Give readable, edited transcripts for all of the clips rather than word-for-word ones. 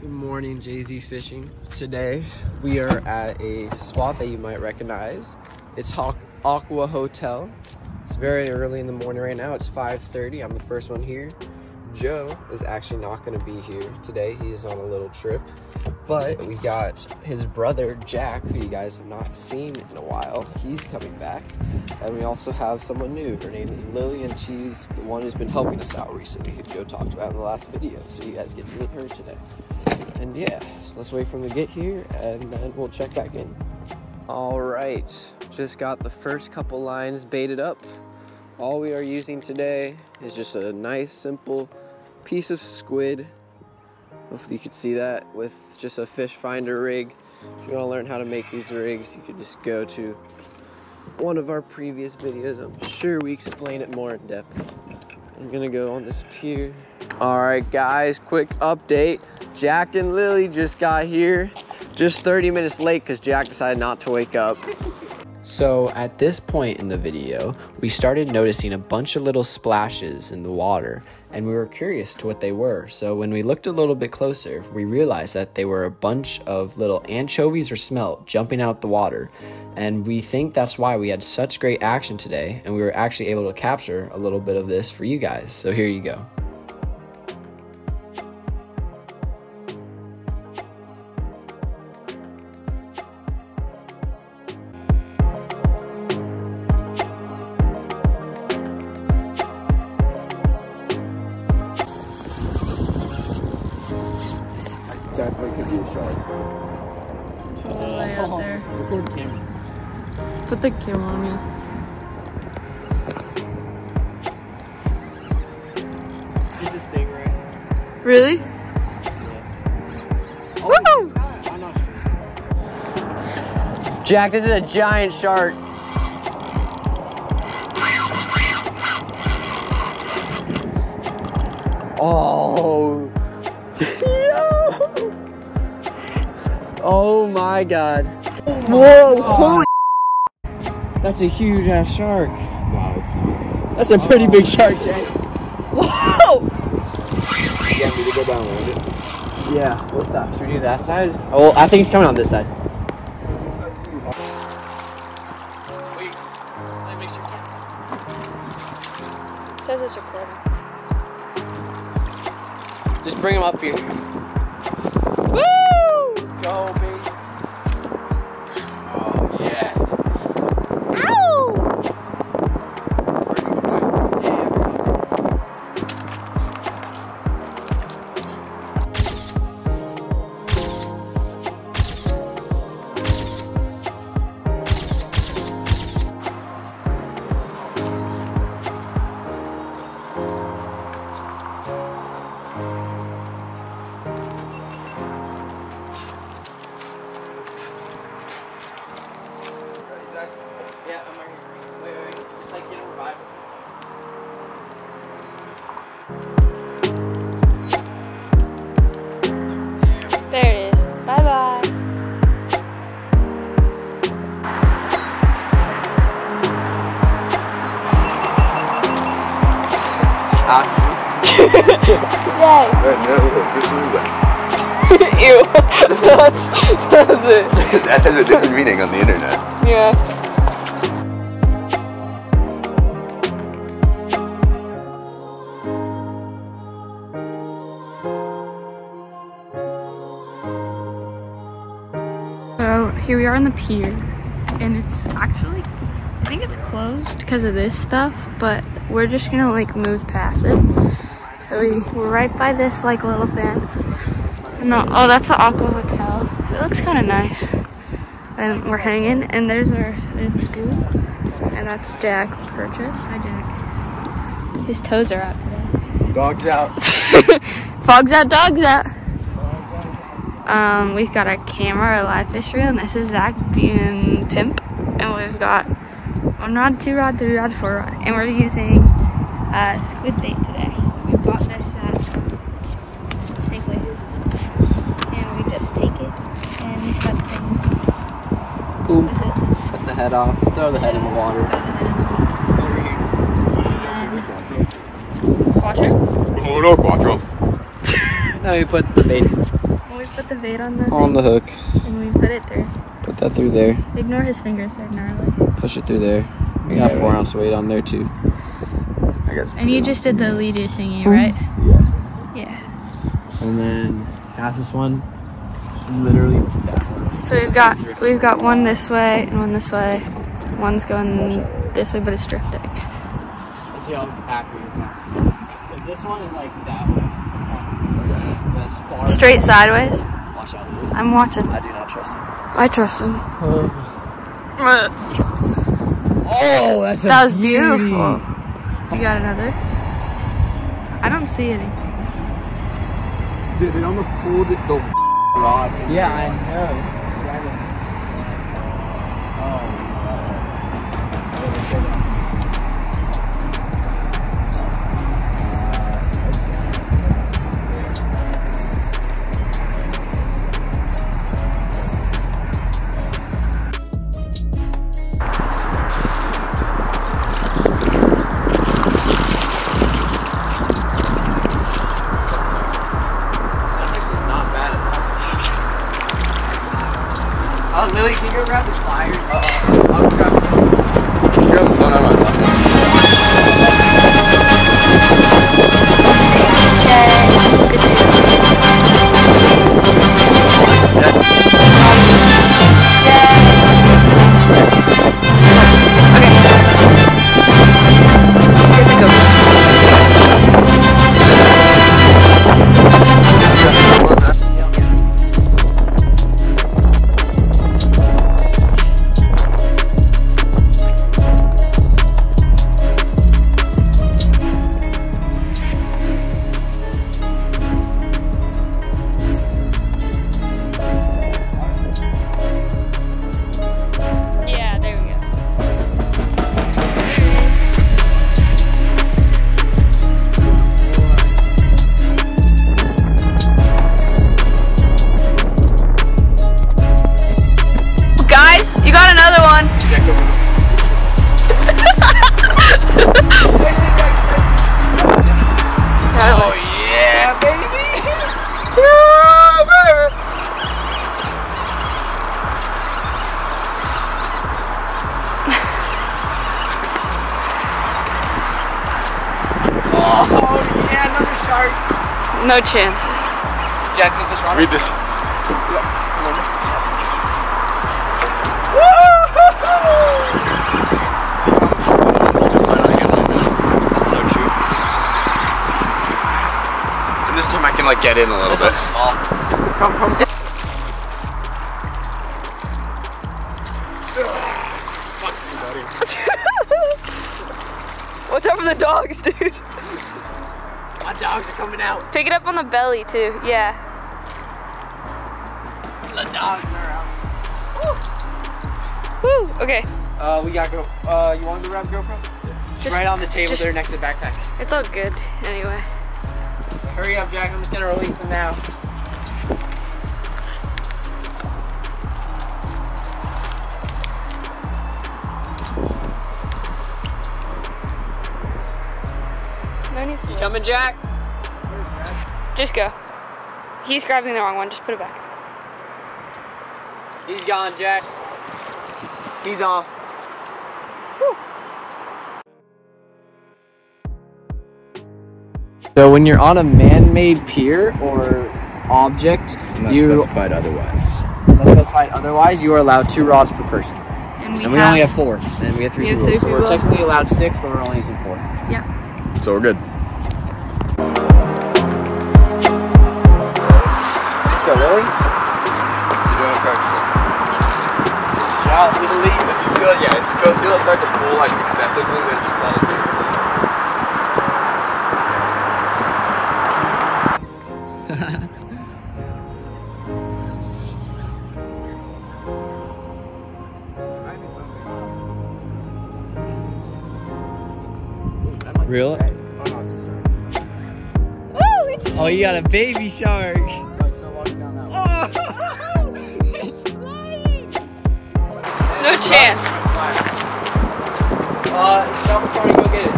Good morning, JZ Fishing. Today we are at a spot that you might recognize. It's Aqua Hotel. It's very early in the morning right now. It's 5:30. I'm the first one here. Joe is actually not going to be here today. He is on a little trip. But we got his brother, Jack, who you guys have not seen in a while. He's coming back. And we also have someone new. Her name is Lillian. She's the one who's been helping us out recently, who Joe talked about in the last video. So you guys get to meet her today. And yeah, so let's wait for him to get here and then we'll check back in. All right, just got the first couple lines baited up. All we are using today is just a nice, simple piece of squid. Hopefully you can see that with just a fish finder rig. If you want to learn how to make these rigs, you can just go to one of our previous videos. I'm sure we explain it more in depth. I'm gonna go on this pier. All right, guys, quick update. Jack and Lily just got here. Just 30 minutes late because Jack decided not to wake up. So at this point in the video, we started noticing a bunch of little splashes in the water, and we were curious to what they were. So when we looked a little bit closer, we realized that they were a bunch of little anchovies or smelt jumping out the water. And we think that's why we had such great action today, and we were actually able to capture a little bit of this for you guys. So here you go. Put the camera on me. It's a stingray. Really? Yeah. Oh, woo! I'm not sure. Jack, this is a giant shark. Oh. Yo. Oh my God. Whoa, holy. That's a huge ass shark. No, it's not. That's a pretty big shark, Jack. Whoa! You want me to go down with it? Yeah, what's up? Should we do that side? Oh, I think he's coming on this side. Wait, that makes you cute. It says it's recording. Just bring him up here. Woo! Let's go, baby. Ew. That's it. That has a different meaning on the internet. Yeah. So here we are on the pier, and it's actually, I think it's closed because of this stuff, but we're just gonna like move past it. So we're right by this like little thing. No, oh, that's the Aqua Hotel. It looks kind of nice. And we're hanging, and there's a scoop, and that's Jack Burgess. Hi, Jack. His toes are out today. Dogs out. Fog's out, dogs out. We've got our camera, our live fish reel, and this is Zach being pimp. And we've got 1 rod, 2 rod, 3 rod, 4 rod, and we're using squid bait today. We bought this at Safeway, and we just take it and we cut things. Boom. Cut the head off. Throw the head in the water. Over here. Quattro. No, you put the bait. we put the bait on the hook. And we put it through. Put that through there. Ignore his fingers, they're gnarly. Push it through there. We got 4 ounce weight on there too. I got and you just did the leader thingy, right? Yeah. Yeah. And then past this one, literally that one. So we've got one this way and one this way. One's going this way, but it's drifting. Let's see how accurate you're casting. If this one is like that way, straight sideways. Watch out. I'm watching. I do not trust him. I trust him. Oh, that's that was beautiful. You got another? I don't see anything. Dude, it almost pulled the rod. Yeah, I know. Oh. Lily, can you go grab the pliers? I'll grab it. You grab the phone out of my No chance. Jack, leave this rod. Read this. Yeah. That's so true. And this time I can like get in a little bit. This one's small. Come. Fuck you, buddy. Watch out for the dogs, dude. My dogs are coming out. Pick it up on the belly too, yeah. The dogs are out. Woo! Woo, okay. We got GoPro. You want to grab GoPro? Yeah. Just, right on the table there next to the backpack. It's all good, anyway. Hurry up, Jack, I'm just gonna release them now. You coming, Jack? Just go. He's grabbing the wrong one. Just put it back. He's gone, Jack. He's off. Woo. So when you're on a man-made pier or object, unless specified otherwise, you are allowed 2 rods per person. And we only have 4. And we have 3 people. So we're technically allowed 6, but we're only using 4. Yep. So we're good. Let's go, Lily. You're doing it correctly. Shout out to the lead. If you feel it, if you feel it start to pull like excessively, then just let it do its thing. Reel it? Oh, you got a baby shark. Oh, it's flying. No chance. Stop before you go get it.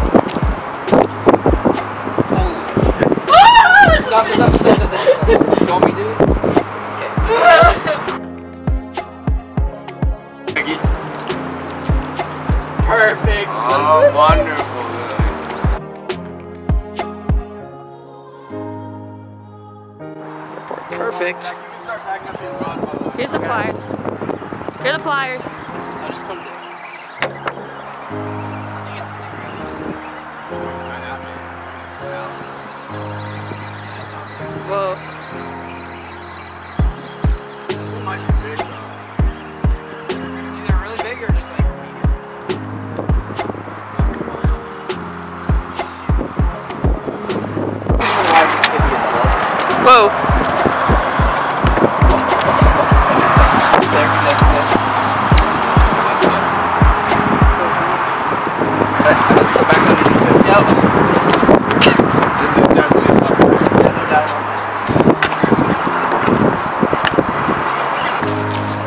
Holy shit. Stop, stop, stop, stop, stop, stop. You want me to do it? Perfect. Here's the pliers. Here are the pliers. I'll just put them there. Whoa. This one might be big though. It's either really big or just like meager. Whoa.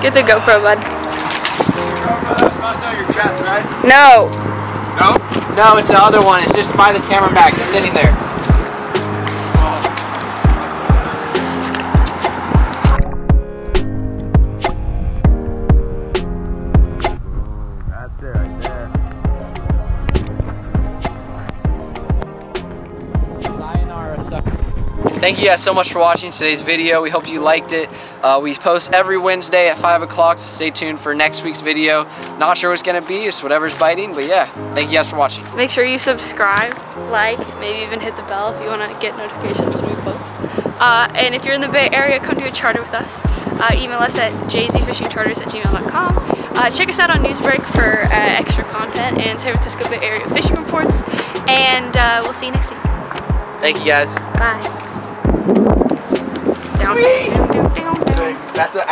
Get the GoPro, bud. No. No? No, it's the other one. It's just by the camera back, just sitting there. Thank you guys so much for watching today's video. We hope you liked it. We post every Wednesday at 5 o'clock, so stay tuned for next week's video. Not sure what's going to be, it's whatever's biting, but yeah, thank you guys for watching. Make sure you subscribe, like, maybe even hit the bell if you want to get notifications when we post. And if you're in the Bay Area, come do a charter with us. Email us at jzfishingcharters@gmail.com. Check us out on NewsBreak for extra content and San Francisco Bay Area fishing reports. And we'll see you next week. Thank you guys. Bye. Down, down, down, down, down. That's